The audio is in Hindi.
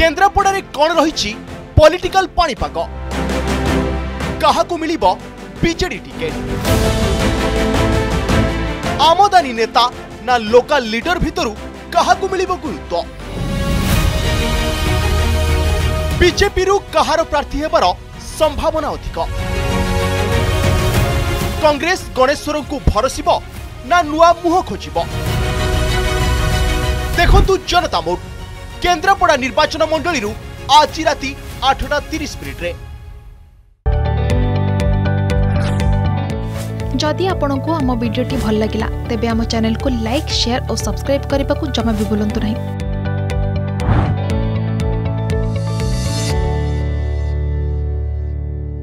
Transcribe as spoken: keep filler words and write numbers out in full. केन्द्रापड़ा रे कौन रही पॉलिटिकल पाणीपाग क्या मिलिब बीजेडी टिकेट आमदानी नेता ना लोकल लीडर भितर क्या मिलिब गुरुत्व बीजेपी रु कहार प्रार्थी हेबार संभावना अधिक कांग्रेस गणेश्वर को भरोसिब ना नुआ मुह खोजिब देखंतु जनता मोड केन्द्रापड़ा निर्वाचन मंडली आज राति आठटा तीस मिनिट्रे जदि आपंक आम भिडी भल लगा तेब आम चैनल को लाइक शेयर और सब्सक्राइब करने को जमा भी भूलु नहीं।